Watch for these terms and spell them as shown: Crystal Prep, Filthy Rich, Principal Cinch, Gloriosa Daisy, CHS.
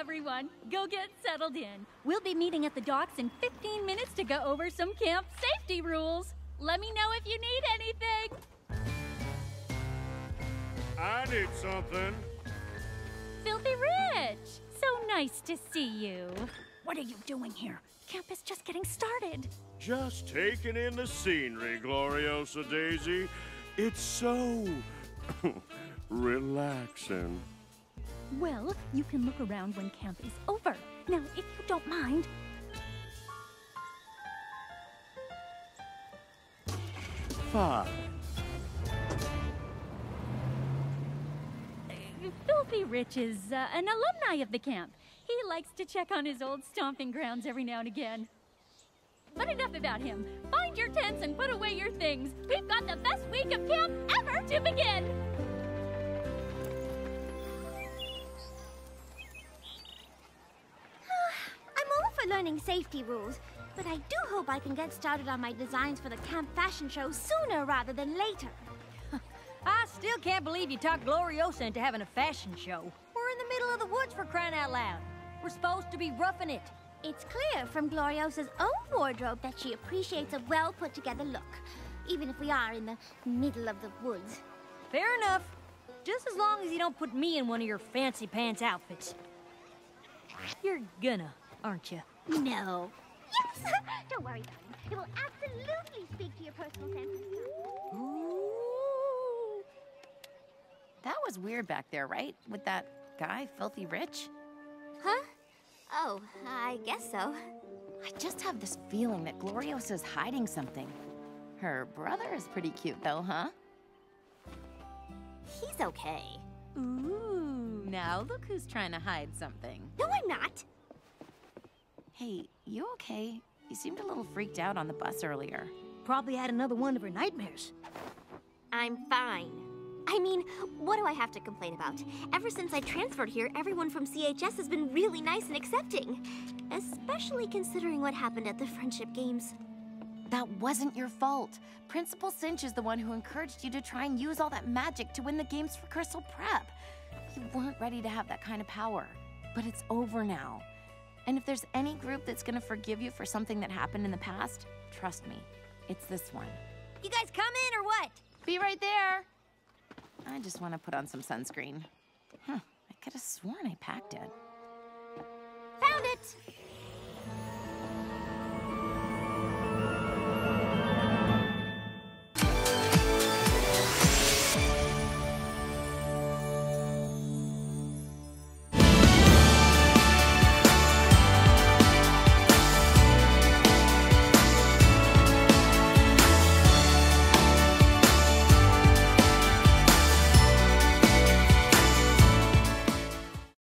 everyone. Go get settled in. We'll be meeting at the docks in 15 minutes to go over some camp safety rules. Let me know if you need anything. I need something. Filthy Rich! So nice to see you. What are you doing here? Camp is just getting started. Just taking in the scenery, Gloriosa Daisy. It's so relaxing. Well, you can look around when camp is over. Now, if you don't mind... Fine. Filthy Rich is an alumni of the camp. He likes to check on his old stomping grounds every now and again. But enough about him. Find your tents and put away your things. We've got the best week of camp ever to begin! Learning safety rules, but I do hope I can get started on my designs for the camp fashion show sooner rather than later. I still can't believe you talked Gloriosa into having a fashion show. We're in the middle of the woods, for crying out loud. We're supposed to be roughing it. It's clear from Gloriosa's own wardrobe that she appreciates a well put together look, even if we are in the middle of the woods. Fair enough. Just as long as you don't put me in one of your fancy pants outfits. You're gonna, aren't you? No. Yes! Don't worry, darling. It will absolutely speak to your personal senses. Ooh. That was weird back there, right? With that guy, Filthy Rich? Huh? Oh, I guess so. I just have this feeling that Gloriosa's hiding something. Her brother is pretty cute, though, huh? He's okay. Ooh, now look who's trying to hide something. No, I'm not. Hey, you okay? You seemed a little freaked out on the bus earlier. Probably had another one of her nightmares. I'm fine. I mean, what do I have to complain about? Ever since I transferred here, everyone from CHS has been really nice and accepting. Especially considering what happened at the friendship games. That wasn't your fault. Principal Cinch is the one who encouraged you to try and use all that magic to win the games for Crystal Prep. You weren't ready to have that kind of power. But it's over now. And if there's any group that's gonna forgive you for something that happened in the past, trust me, it's this one. You guys come in or what? Be right there. I just want to put on some sunscreen. Huh, I could have sworn I packed it. Found it!